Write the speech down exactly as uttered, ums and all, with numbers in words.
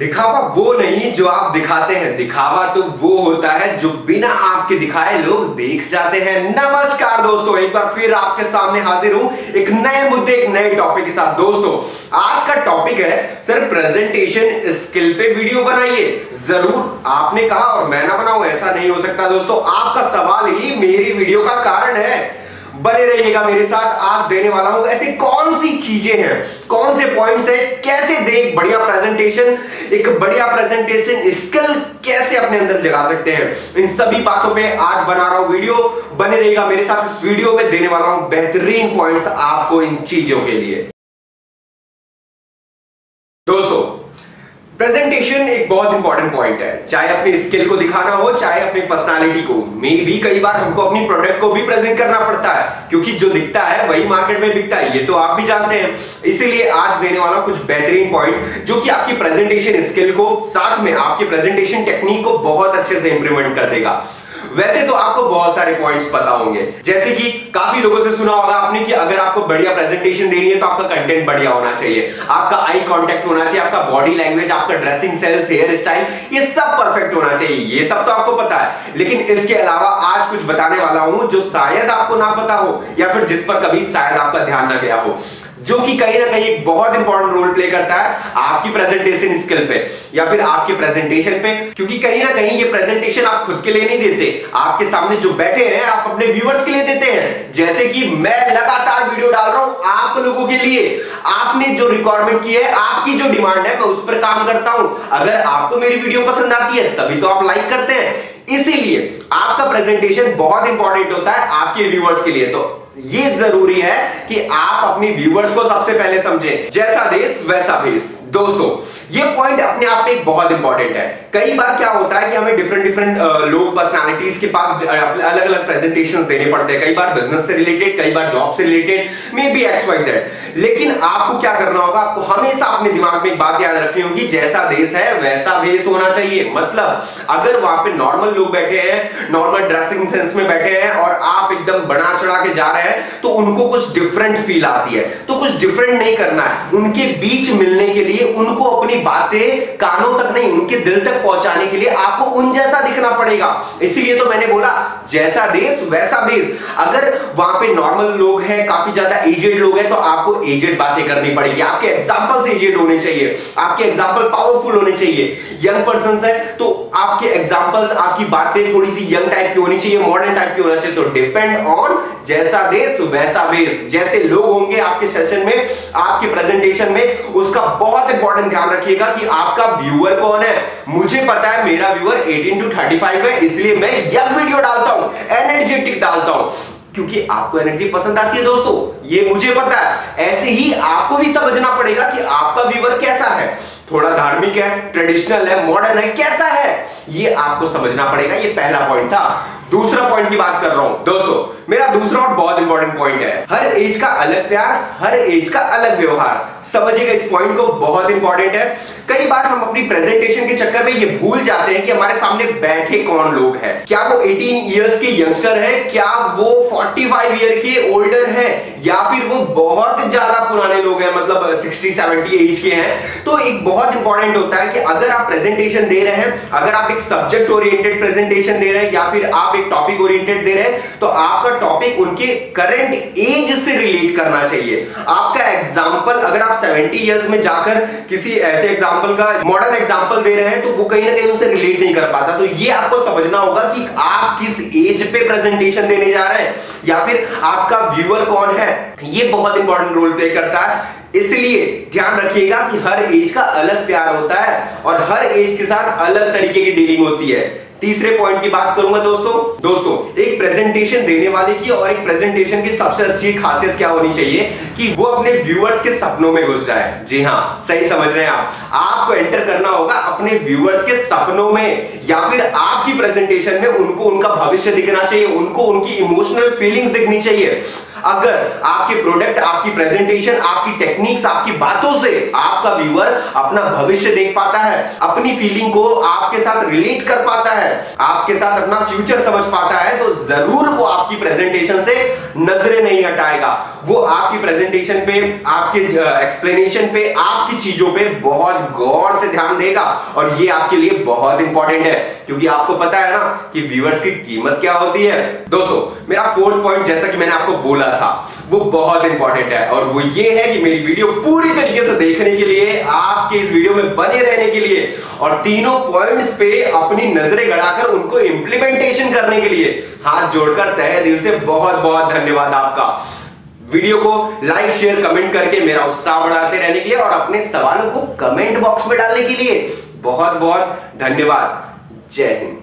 दिखावा वो नहीं जो आप दिखाते हैं, दिखावा तो वो होता है जो बिना आपके दिखाए लोग देख जाते हैं। नमस्कार दोस्तों, एक बार फिर आपके सामने हाजिर हूं एक नए मुद्दे एक नए टॉपिक के साथ। दोस्तों आज का टॉपिक है सर प्रेजेंटेशन स्किल पे वीडियो बनाइए। जरूर आपने कहा और मैं ना बनाऊं, ऐसा नहीं हो सकता। दोस्तों आपका सवाल ही मेरी वीडियो का कारण है, बने रहिएगा मेरे साथ। आज देने वाला हूं ऐसी कौन सी चीजें हैं, कौन से पॉइंट्स हैं, कैसे दे एक बढ़िया प्रेजेंटेशन, एक बढ़िया प्रेजेंटेशन स्किल कैसे अपने अंदर जगा सकते हैं। इन सभी बातों पे आज बना रहा हूं वीडियो, बने रहिएगा मेरे साथ। इस वीडियो में देने वाला हूं बेहतरीन पॉइंट्स आपको इन चीजों के लिए। दोस्तों प्रेजेंटेशन एक बहुत इंपॉर्टेंट पॉइंट है, चाहे अपनी स्किल को दिखाना हो, चाहे अपनी पर्सनालिटी को। मे भी कई बार हमको अपनी प्रोडक्ट को भी प्रेजेंट करना पड़ता है, क्योंकि जो दिखता है वही मार्केट में बिकता है, ये तो आप भी जानते हैं। इसीलिए आज देने वाला कुछ बेहतरीन पॉइंट जो कि आपकी प्रेजेंटेशन स्किल को, साथ में आपकी प्रेजेंटेशन टेक्निक को बहुत अच्छे से इंप्रूवमेंट कर देगा। वैसे तो आपको बहुत सारे पॉइंट्स पता होंगे, जैसे कि काफी लोगों से सुना होगा आपने कि अगर आपको बढ़िया प्रेजेंटेशन देनी है तो आपका कंटेंट बढ़िया होना चाहिए, आपका आई कांटेक्ट होना चाहिए, आपका बॉडी लैंग्वेज, आपका ड्रेसिंग सेंस, हेयर स्टाइल, ये सब परफेक्ट होना चाहिए। ये सब तो आपको पता है, लेकिन इसके अलावा आज कुछ बताने वाला हूं जो शायद आपको ना पता हो, या फिर जिस पर कभी शायद आपका ध्यान ना गया हो, जो कि कहीं ना कहीं एक बहुत इंपॉर्टेंट रोल प्ले करता है आपकी प्रेजेंटेशन स्किल पे या फिर आपके प्रेजेंटेशन पे। क्योंकि कहीं ना कहीं ये प्रेजेंटेशन आप खुद के लिए नहीं देते, आपके सामने जो बैठे हैं आप अपने व्यूअर्स के लिए देते हैं। जैसे कि मैं लगातार वीडियो डाल रहा हूं आप लोगों के लिए, आपने जो रिक्वायरमेंट की है, आपकी जो डिमांड है, मैं उस पर काम करता हूं। अगर आपको मेरी वीडियो पसंद आती है तभी तो आप लाइक करते हैं, इसीलिए आपका प्रेजेंटेशन बहुत इंपॉर्टेंट होता है आपके व्यूअर्स के लिए। तो ये जरूरी है कि आप अपने व्यूअर्स को सबसे पहले समझें, जैसा देश वैसा भेष। दोस्तों ये पॉइंट अपने आप में बहुत इंपॉर्टेंट है। कई बार क्या होता है कि हमें डिफरेंट डिफरेंट लोग, पर्सनालिटीज के पास अलग अलग प्रेजेंटेशंस देने पड़ते हैं, कई बार बिजनेस से रिलेटेड, कई बार जॉब से related, maybe X Y Z. लेकिन आपको क्या करना होगा, आपको हमेशा अपने दिमाग में एक बात याद रखनी होगी, जैसा देश है वैसा भेष होना चाहिए। मतलब अगर वहां पे नॉर्मल लोग बैठे हैं, नॉर्मल ड्रेसिंग सेंस में बैठे हैं और आप एकदम बना चढ़ा के जा रहे हैं, तो उनको कुछ डिफरेंट फील आती है। तो कुछ डिफरेंट नहीं करना है, उनके बीच मिलने के लिए, उनको अपनी बातें कानों तक नहीं उनके दिल तक पहुंचाने के लिए आपको उन जैसा दिखना पड़ेगा। इसीलिए तो मैंने बोला जैसा देश वैसा भेष। अगर वहां पे नॉर्मल लोग हैं, काफी ज्यादा एजेड लोग हैं, तो आपको एजेड बातें करनी पड़ेगी, आपके एग्जांपल्स एजेड होने चाहिए, आपके एग्जांपल पावरफुल होने चाहिए। यंग पर्संस है तो आपके एग्जांपल्स, आपकी बातें थोड़ी सी यंग टाइप की होनी चाहिए, मॉडर्न टाइप की होना चाहिए। तो डिपेंड ऑन जैसा देश वैसा भेष। जैसे लोग होंगे आपके सेशन में, आपके प्रेजेंटेशन में, उसका बहुत इंपॉर्टेंट ध्यान रखिएगा कि आपका व्यूअर कौन है। मुझे पता है मेरा व्यूअर अठारह टू पैंतीस है, इसलिए मैं यंग वीडियो डालता हूं, एनर्जेटिक डालता हूं, क्योंकि आपको एनर्जी पसंद आती है। दोस्तों ये मुझे पता है, ऐसे ही आपको भी समझना पड़ेगा कि आपका व्यूअर कैसा है, थोड़ा धार्मिक है, ट्रेडिशनल है, मॉडर्न है, कैसा है, ये आपको समझना पड़ेगा। ये पहला पॉइंट था। दूसरा पॉइंट की बात कर रहा हूं दोस्तों, मेरा दूसरा और बहुत इंपॉर्टेंट पॉइंट है, हर एज का अलग प्यार, हर एज का अलग व्यवहार। समझिएगा इस पॉइंट को, बहुत इंपॉर्टेंट है। कई बार हम अपनी प्रेजेंटेशन के चक्कर में ये भूल जाते हैं कि हमारे सामने बैठे कौन लोग हैं, क्या वो अठारह इयर्स के यंगस्टर है, क्या वो पैंतालीस ईयर के ओल्डर है, या फिर वो बहुत ज्यादा पुराने लोग हैं, मतलब साठ सत्तर एज के हैं। तो एक बहुत इंपॉर्टेंट होता है कि अगर आप प्रेजेंटेशन दे रहे हैं, अगर आप एक सब्जेक्ट ओरिएंटेड प्रेजेंटेशन दे रहे हैं या फिर आप एक टॉपिक ओरिएंटेड दे रहे हैं, तो आपका टॉपिक उनके करंट एज से रिलेट करना चाहिए। आपका एग्जांपल अगर आप सत्तर इयर्स में जाकर किसी ऐसे एग्जांपल का मॉडर्न एग्जांपल दे रहे हैं, तो वो कहीं ना कहीं उनसे रिलेट नहीं कर पाता। तो ये आपको समझना होगा कि आप किस एज पे प्रेजेंटेशन देने जा रहे हैं या फिर आपका व्यूअर कौन है, ये बहुत इंपॉर्टेंट रोल प्ले करता है। इसलिए ध्यान रखिएगा कि हर एज का अलग प्यार होता है और हर एज के साथ अलग तरीके की डीलिंग होती है। तीसरे पॉइंट की बात करूंगा दोस्तों। दोस्तों एक प्रेजेंटेशन देने वाले की और एक प्रेजेंटेशन की सबसे अच्छी खासियत क्या होनी चाहिए, कि वो अपने व्यूअर्स के सपनों में घुस जाए। जी हाँ, सही समझ रहे हैं आप, आपको एंटर करना होगा अपने व्यूअर्स के सपनों में, या फिर आपकी प्रेजेंटेशन में उनको उनका भविष्य दिखना चाहिए, उनको उनकी इमोशनल फीलिंग्स दिखनी चाहिए। अगर आपके प्रोडक्ट, आपकी प्रेजेंटेशन, आपकी टेक्निक्स, आपकी बातों से आपका व्यूअर अपना भविष्य देख पाता है, अपनी फीलिंग को आपके साथ रिलेट कर पाता है, आपके साथ अपना फ्यूचर समझ पाता है, तो जरूर वो आपकी प्रेजेंटेशन से नजरें नहीं हटाएगा। वो आपकी प्रेजेंटेशन पे, आपके एक्सप्लेनेशन पे, आपकी चीजों पे बहुत गौर से ध्यान देगा और ये आपके लिए बहुत इंपॉर्टेंट है, क्योंकि आपको पता है ना कि व्यूअर्स की कीमत क्या होती है। दोस्तों, मेरा फोर्थ पॉइंट, जैसा कि मैंने आपको बोला था, वो बहुत इंपॉर्टेंट है और वो ये है कि मेरी वीडियो पूरी तरीके से देखने के लिए, आपके इस वीडियो में बने रहने के लिए और तीनों पॉइंट्स पे अपनी नजरें गड़ाकर उनको इंप्लीमेंटेशन करने के लिए हाथ जोड़कर तहे दिल से बहुत बहुत धन्यवाद आपका। वीडियो को लाइक, शेयर, कमेंट करके मेरा उत्साह बढ़ाते रहने के लिए और अपने सवालों को कमेंट बॉक्स में डालने के लिए बहुत बहुत धन्यवाद। जय हिंद।